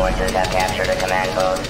forces have captured a command post.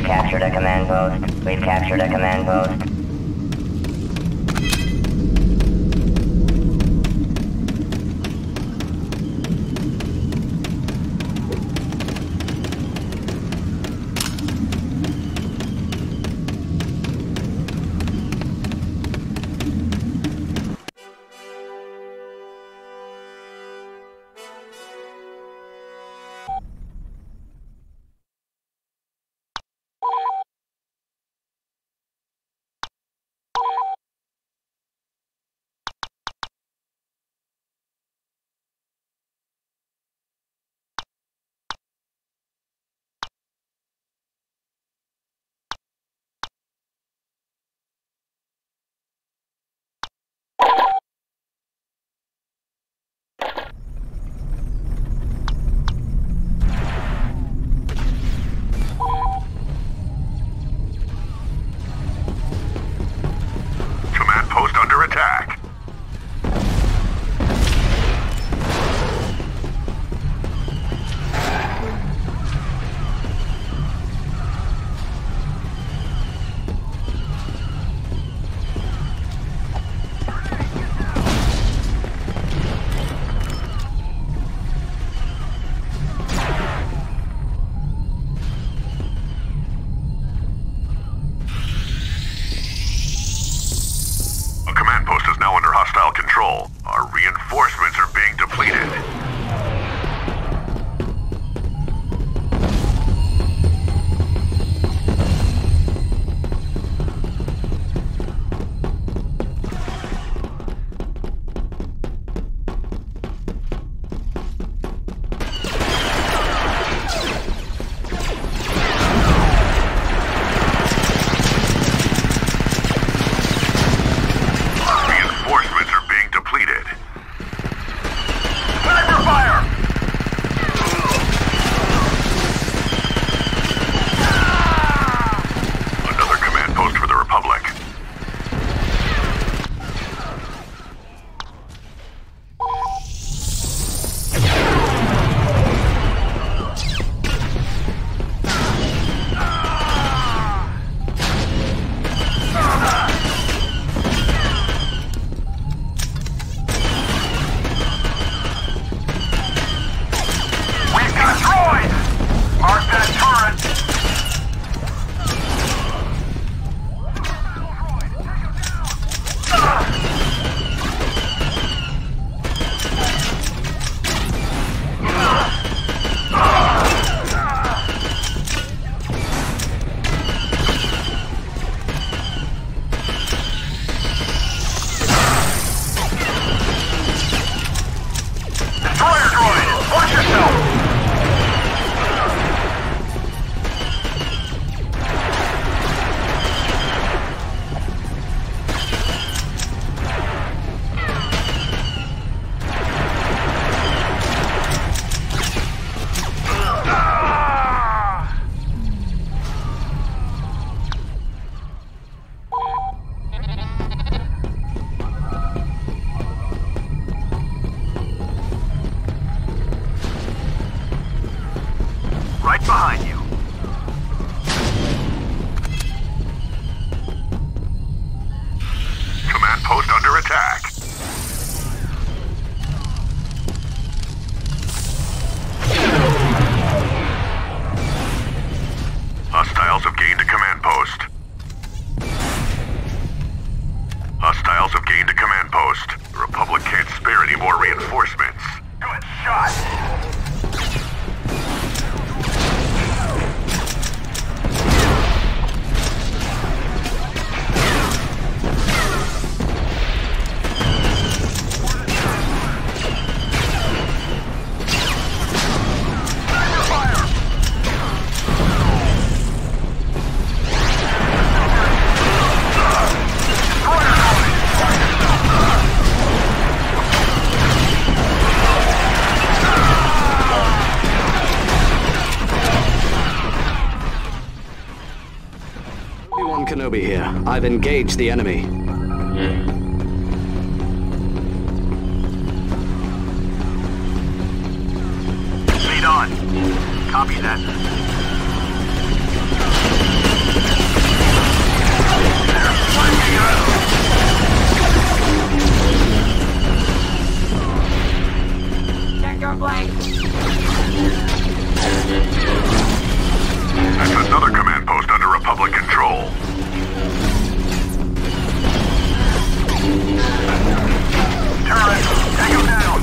We've captured a command post. We've captured a command post. Kenobi here. I've engaged the enemy. Lead on. Copy that. I'm like... That's another command post under Republic control. Turret, take him down!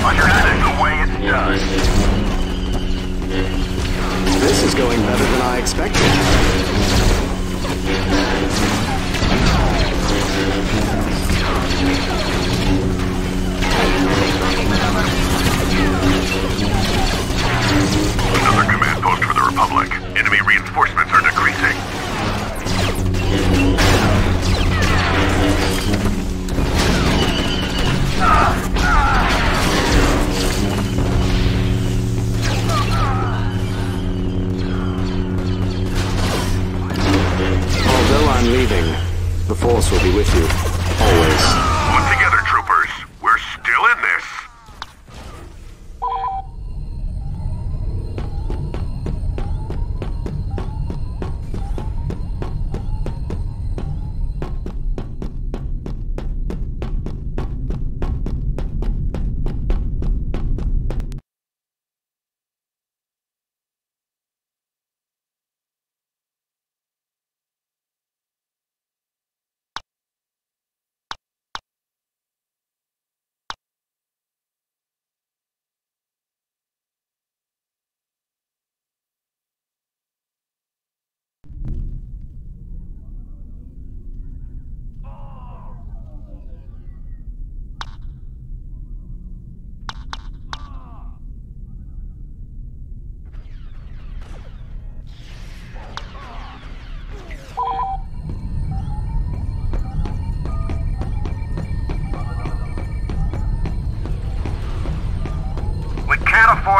Understood the way it's done. This is going better than I expected. Another command post for the Republic. Enemy reinforcements are decreasing. Although I'm leaving, the Force will be with you, always. Put together, troopers. We're still in this.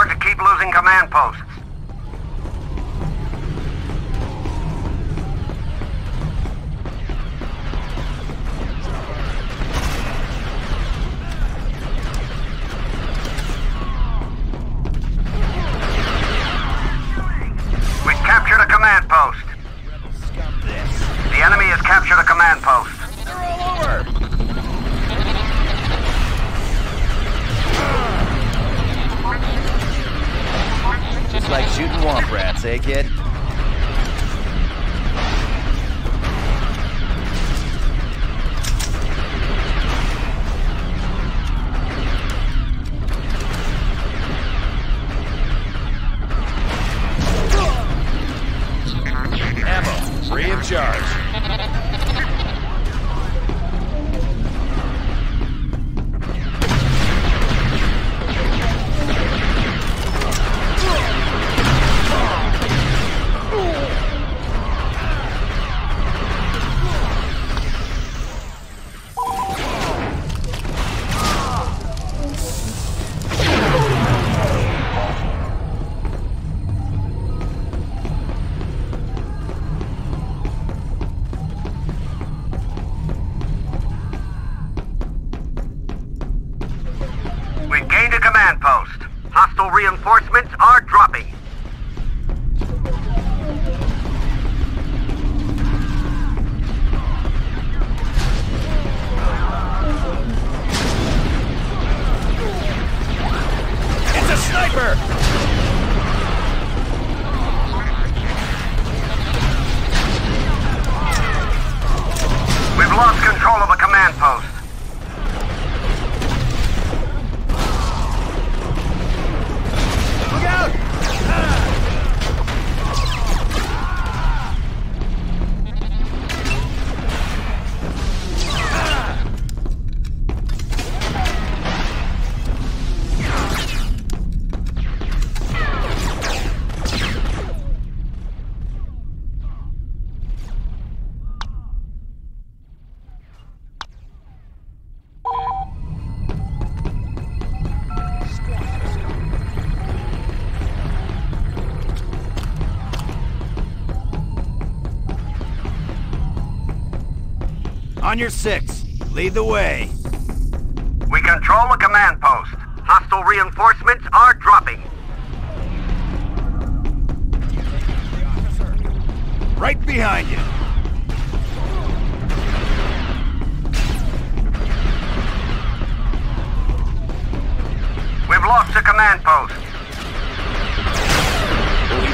To keep losing command posts. We captured a command post. The enemy has captured a command post. It's like shooting womp rats, eh, kid? Ammo, free of charge. Reinforcements are dropping. It's a sniper! We've lost control of a command post. On your six, lead the way. We control a command post. Hostile reinforcements are dropping. Right behind you. command post. We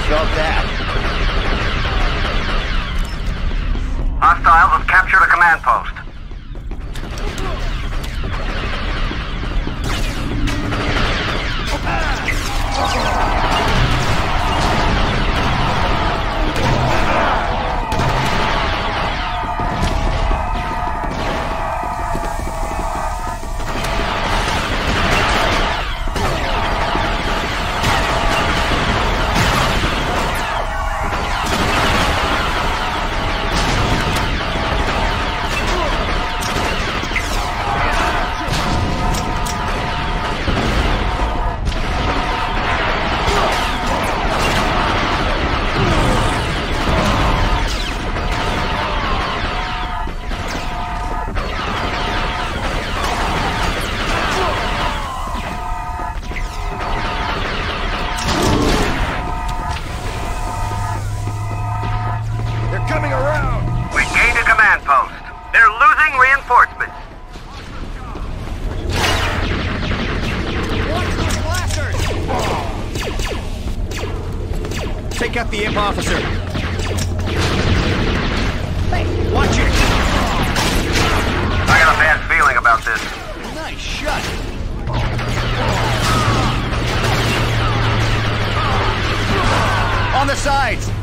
felt that. Hostiles have captured a command post. Take out the imp officer. Watch it. I got a bad feeling about this. Nice shot. On the sides.